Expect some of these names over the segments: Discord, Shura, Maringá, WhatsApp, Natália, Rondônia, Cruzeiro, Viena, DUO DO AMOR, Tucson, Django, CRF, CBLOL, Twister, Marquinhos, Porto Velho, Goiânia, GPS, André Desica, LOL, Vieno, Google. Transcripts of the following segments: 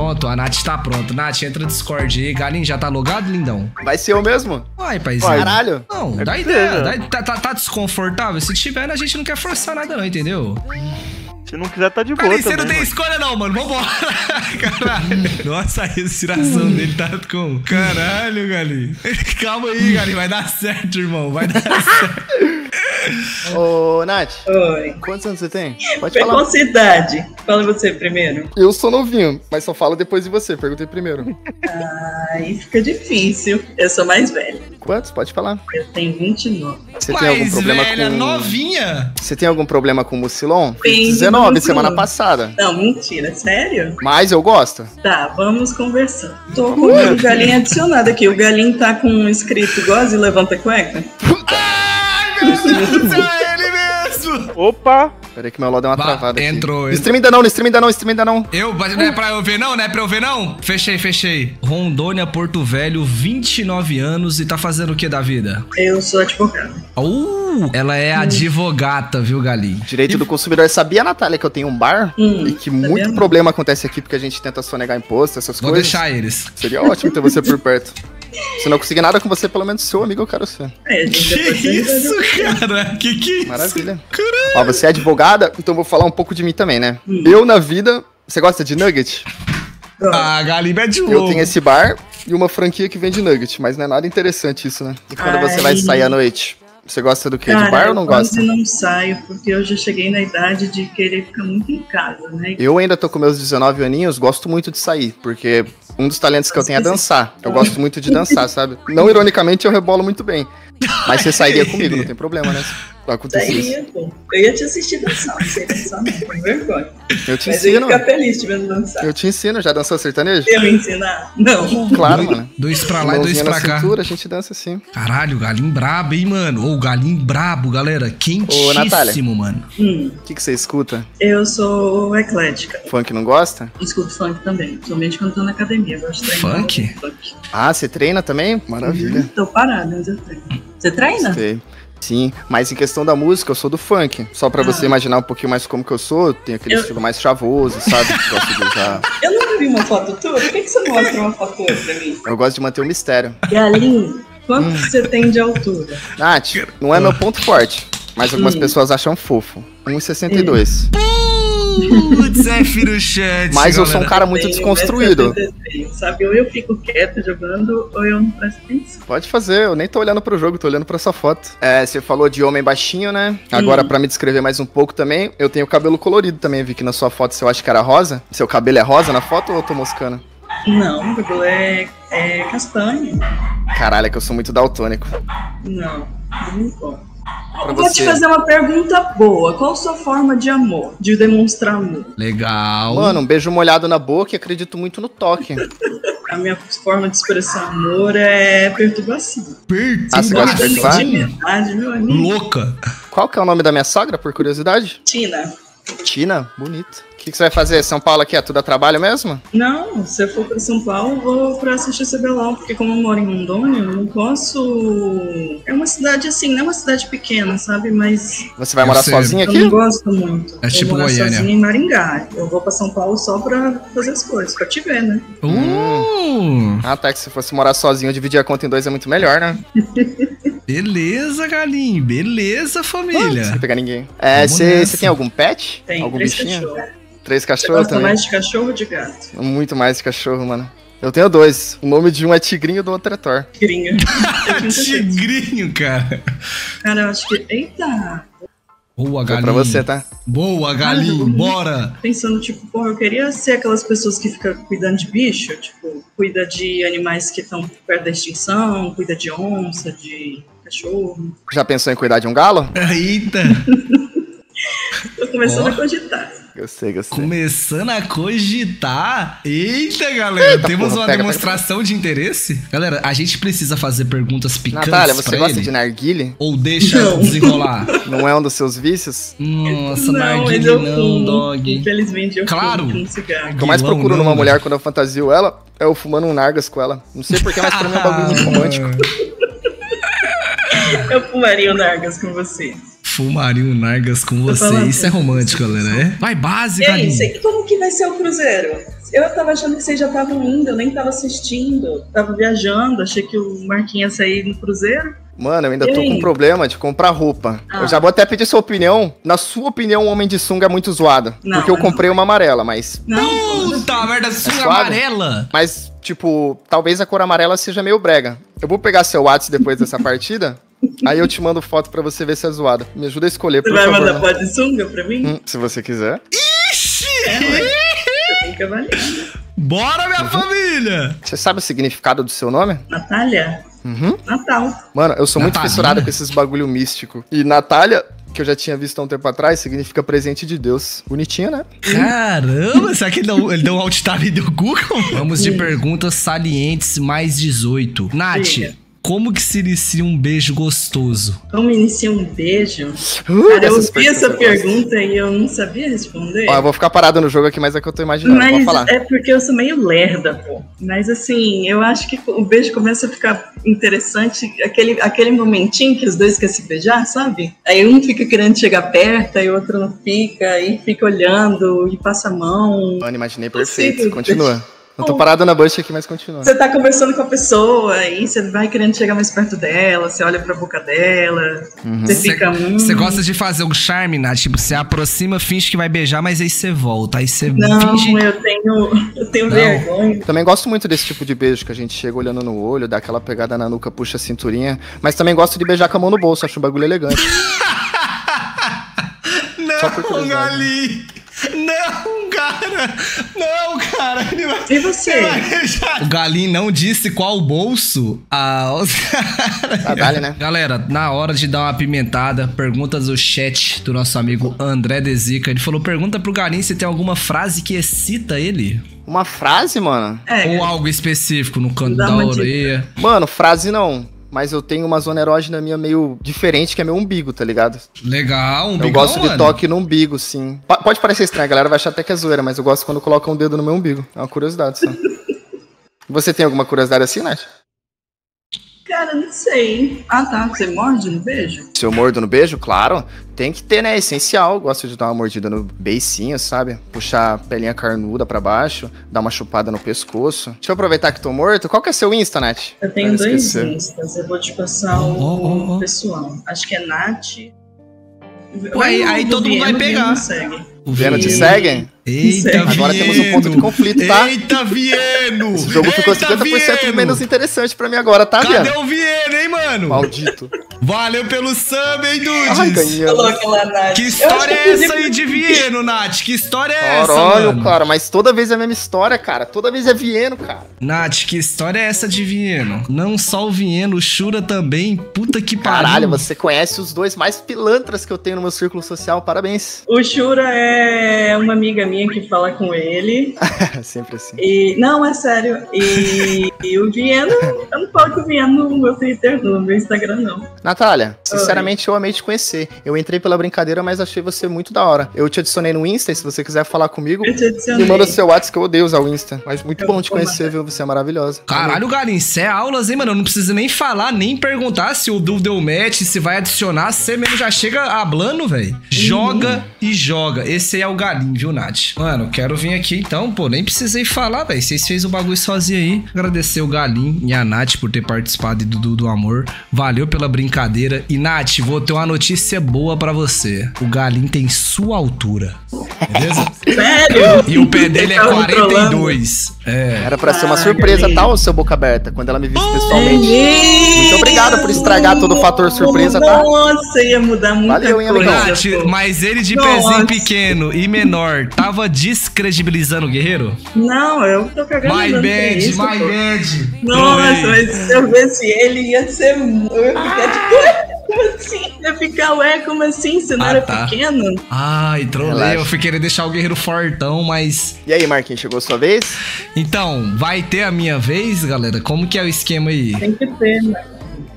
pronto, a Nath está pronta. Nath, entra no Discord aí. Galinho, já tá logado, lindão? Vai ser eu mesmo? Vai, paizinho. Caralho. Não, dá ideia. Tá desconfortável? Se tiver, a gente não quer forçar nada não, entendeu? Se não quiser, tá de boa. Você não tem escolha não, mano. Vambora. Caralho. Nossa, a respiração dele tá com... Caralho, Galinho. Calma aí, Galinho. Vai dar certo, irmão. Vai dar certo. Ô, Nath. Oi. Quantos anos você tem? Pode falar. Qual sua idade? Fala você primeiro. Eu sou novinho, mas só falo depois de você. Perguntei primeiro. Aí fica difícil. Eu sou mais velha. Quantos? Pode falar. Eu tenho 29. Você tem algum problema com... velha, novinha? Você tem algum problema com o Mucilon? Tem. 19, semana passada. Não, mentira, sério? Mas eu gosto. Tá, vamos conversar. Tô com o Galinho adicionado aqui. O Galinho tá com um escrito goza e levanta cueca. Ai, meu Deus do céu, é ele mesmo! Opa! Peraí que meu LOL deu uma travada entrou aqui. Stream ainda não, stream ainda não, stream ainda não. Não é pra eu ver não, não é pra eu ver não? Fechei, fechei. Rondônia, Porto Velho, 29 anos e tá fazendo o que da vida? Eu sou advogada. Ela é advogata, viu, Galinho? Direito do consumidor. Sabia, Natália, que eu tenho um bar? E que muito problema acontece aqui porque a gente tenta sonegar imposto, essas coisas. Vou deixar eles. Seria ótimo ter você por perto. Se não conseguir nada com você, pelo menos seu amigo eu quero ser. Que isso, cara? Que isso? Maravilha. Caralho. Ó, você é advogada, então vou falar um pouco de mim também, né? Eu, na vida... Você gosta de nugget? Ah, Galinho é de ouro. Eu tenho esse bar e uma franquia que vende nugget, mas não é nada interessante isso, né? E quando você vai sair à noite? Você gosta do quê? Cara, de bar ou não gosta? Eu não saio, porque eu já cheguei na idade de querer ficar muito em casa, né? Eu ainda tô com meus 19 aninhos, gosto muito de sair, porque um dos talentos que eu tenho é dançar. Eu gosto muito de dançar, sabe? Não, ironicamente, eu rebolo muito bem. Mas você sairia comigo, não tem problema, né? Daí, pô, eu ia te assistir dançar, não sei dançar não, por vergonha. Eu te ensino. Mas eu ia ficar feliz te vendo dançar. Eu te ensino, já dançou sertanejo? Eu me ensinar? Não. Claro, mano. Dois pra lá e dois pra cá. Cintura, a gente dança assim. Caralho, Galinho brabo, hein, mano? Ô, Galinho brabo, galera. Quentíssimo, Natália, mano. O que você escuta? Eu sou eclética. Funk não gosta? Eu escuto funk também, principalmente quando tô na academia. Eu gosto de treinar. Funk? Ah, você treina também? Maravilha. Tô parada, mas eu treino. Você treina? Sei. Sim, mas em questão da música, eu sou do funk. Só pra você imaginar um pouquinho mais como que eu sou, tem aquele estilo mais chavoso, sabe? Gosto de usar. Eu nunca vi uma foto tua, por que você mostra uma foto tua pra mim? Eu gosto de manter o mistério. Galinho, quanto você tem de altura? Nath, não é meu ponto forte, mas algumas pessoas acham fofo. 1,62. Putz, é filho chat. Mas eu sou um cara muito desconstruído. Sabe, ou eu fico quieto jogando, ou eu não presto atenção. Pode fazer, eu nem tô olhando pro jogo, tô olhando pra sua foto. É, você falou de homem baixinho, né? Agora, pra me descrever mais um pouco também, eu tenho cabelo colorido também. Vi que na sua foto você acha que era rosa. Seu cabelo é rosa na foto ou eu tô moscando? Não, meu cabelo é castanho. Caralho, é que eu sou muito daltônico. Não, não importa. Eu vou te fazer uma pergunta boa. Qual a sua forma de amor? De demonstrar amor? Legal. Mano, um beijo molhado na boca e acredito muito no toque. A minha forma de expressar amor é perturbação. Ah, você gosta de perturbar? Louca. Qual que é o nome da minha sogra, por curiosidade? Tina. Tina? Bonito. O que você vai fazer? São Paulo aqui é tudo a trabalho mesmo? Não, se eu for pra São Paulo, eu vou pra assistir CBLOL, porque como eu moro em Rondônia, eu não posso... É uma cidade assim, não é uma cidade pequena, sabe? Mas... Você vai morar sozinha aqui? Eu não gosto muito. É tipo Goiânia. Eu vou morar sozinha em Maringá. Eu vou pra São Paulo só pra fazer as coisas, pra te ver, né? Ah, tá, que se fosse morar sozinho, dividir a conta em dois é muito melhor, né? Beleza, Galinho. Beleza, família. Não pegar ninguém. É, você tem algum pet? Tem, algum bichinho? Três cachorros também? Mais de cachorro ou de gato? Muito mais de cachorro, mano. Eu tenho dois. O nome de um é Tigrinho, do outro é Thor. Tigrinho. Tigrinho, cara. Cara, eu acho que... Eita... Boa, Galinho. Pra você, tá? Boa, Galinho, bora! Pensando, tipo, porra, eu queria ser aquelas pessoas que ficam cuidando de bicho, tipo, cuida de animais que estão perto da extinção, cuida de onça, de cachorro. Já pensou em cuidar de um galo? Eita! Tô começando a cogitar. Gostei, gostei. Começando a cogitar? Eita, galera, temos uma demonstração de interesse? Galera, a gente precisa fazer perguntas picantes. Natália, você gosta de narguile? Ou deixa eu desenrolar? Não é um dos seus vícios? Nossa, narguile não, dog. Infelizmente eu fumo um cigarro. O que eu mais procuro numa mulher quando eu fantasio ela é eu fumando um nargas com ela. Não sei porquê, mas pra mim é um bagulho muito romântico. Eu fumaria um nargas com você. Fumaria um nargas com você. Isso é romântico, galera. Vai base, Galinho. E aí, como que vai ser o Cruzeiro? Eu tava achando que vocês já estavam indo, eu nem tava assistindo, tava viajando, achei que o Marquinhos ia sair no Cruzeiro. Mano, eu ainda tô com um problema de comprar roupa. Eu já vou até pedir sua opinião. Na sua opinião, o homem de sunga é muito zoado. Não, porque eu comprei uma amarela, mas... Não. Puta merda, sunga amarela! Mas, tipo, talvez a cor amarela seja meio brega. Eu vou pegar seu WhatsApp depois dessa partida... Aí eu te mando foto pra você ver se é zoada. Me ajuda a escolher, por favor. Você vai mandar foto de sunga pra mim? Se você quiser. Ixi! É, ué. Bora, minha família! Você sabe o significado do seu nome? Natália? Uhum. Natal. Mano, eu sou muito fissurado com esses bagulho místico. E Natália, que eu já tinha visto há um tempo atrás, significa presente de Deus. Bonitinho, né? Caramba, será que ele deu um alt tab do Google? Vamos de perguntas salientes mais 18. Nath... Como que se inicia um beijo gostoso? Como inicia um beijo? Cara, eu ouvi essa pergunta e eu não sabia responder. Ó, eu vou ficar parado no jogo aqui, mas é que eu tô imaginando. Mas falar. É porque eu sou meio lerda, pô. Mas assim, eu acho que o beijo começa a ficar interessante. Aquele momentinho que os dois querem se beijar, sabe? Aí um fica querendo chegar perto, aí o outro não fica. Aí fica olhando e passa a mão. Mano, imaginei perfeito. Sim, continua. Eu tô parado na bucha aqui, mas continua. Você tá conversando com a pessoa e você vai querendo chegar mais perto dela, você olha pra boca dela, você fica... Você gosta de fazer um charme, Nath? Tipo, você aproxima, finge que vai beijar, mas aí você volta, aí você finge... Não, eu tenho vergonha. Também gosto muito desse tipo de beijo, que a gente chega olhando no olho, dá aquela pegada na nuca, puxa a cinturinha, mas também gosto de beijar com a mão no bolso, acho um bagulho elegante. Não, Gali! Não, cara. E você? O Galim não disse qual bolso. Dali, né? Galera, na hora de dar uma apimentada, perguntas do chat do nosso amigo André Desica. Ele falou, pergunta pro Galim se tem alguma frase que excita ele. Uma frase, mano? Ou algo específico no canto da orelha. Mano, frase não. Mas eu tenho uma zona erógena minha meio diferente, que é meu umbigo, tá ligado? Legal, umbigão, eu gosto de toque no umbigo, sim. Pode parecer estranho, a galera vai achar até que é zoeira, mas eu gosto quando colocam um dedo no meu umbigo. É uma curiosidade, só. Você tem alguma curiosidade assim, Nath? Cara, não sei. Você morde no beijo? Se eu mordo no beijo? Claro. Tem que ter, né? É essencial. Gosto de dar uma mordida no beicinho, sabe? Puxar a pelinha carnuda pra baixo, dar uma chupada no pescoço. Deixa eu aproveitar que tô morto. Qual que é seu Insta, Nath? Eu tenho dois Instas. Eu vou te passar o pessoal. Acho que é Nath. Ué, aí todo mundo vai pegar. O Viena te segue? Eita, agora temos um ponto de conflito, tá? Eita, Vieno! Esse jogo ficou 50% menos interessante pra mim agora, tá, Viena? Cadê o Vieno, hein, mano? Maldito. Valeu pelo sub, hein, Dudes? Que história é essa aí de Vieno, Nath? Que história é essa, mano? Cara, mas toda vez é a mesma história, cara. Toda vez é Vieno, cara. Nath, que história é essa de Vieno? Não só o Vieno, o Shura também. Puta que pariu. Caralho, você conhece os dois mais pilantras que eu tenho no meu círculo social. Parabéns. O Shura é uma amiga minha que fala com ele. Sempre assim. E, não, é sério. E o Vieno, eu não falo com o Vieno no meu Twitter, no meu Instagram, não. Natália, sinceramente eu amei te conhecer. Eu entrei pela brincadeira, mas achei você muito da hora. Eu te adicionei no Insta, se você quiser falar comigo, me manda seu WhatsApp, que eu odeio usar o Insta. Mas muito bom te conhecer, viu? Você é maravilhosa. Caralho, Garim, você é aulas, hein, mano? Eu não preciso nem falar, nem perguntar se o Du deu match, se vai adicionar. Você mesmo já chega hablando, velho. Joga e joga. Esse é o Garim, viu, Nath? Mano, quero vir aqui então, pô. Nem precisei falar, velho. Vocês fez o bagulho sozinho aí. Agradecer o Garim e a Nath por ter participado do Duo do Amor. Valeu pela brincadeira. E, Nath, vou ter uma notícia boa pra você. O Galim tem sua altura. Beleza? Sério? E o pé dele é 42. É. Era pra ser uma surpresa, tá, ô seu boca aberta? Quando ela me visse pessoalmente. Muito obrigado por estragar todo o fator surpresa, tá? Nossa, ia mudar muito. Valeu, hein, amigão. Nath, mas ele de pezinho pequeno e menor, tava descredibilizando o guerreiro? Não, eu tô cagando. My bad, my bad. Nossa, mas se eu visse ele, ia ser muito... Como assim? Ia ficar como assim? Você não era pequeno? Ai, trolei. Eu fui querer deixar o guerreiro fortão, mas... E aí, Marquinhos, chegou a sua vez? Então, vai ter a minha vez, galera? Como que é o esquema aí? Tem que ter, né?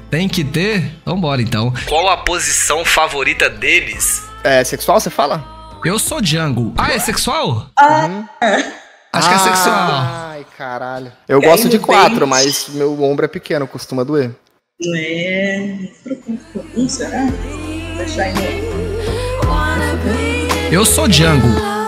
Tem que ter? Então bora, então. Qual a posição favorita deles? É sexual, você fala? Eu sou Django. Ah, é sexual? Acho que é sexual. Ai, caralho. Eu gosto de 4, mas meu ombro é pequeno, costuma doer. Eu sou Django.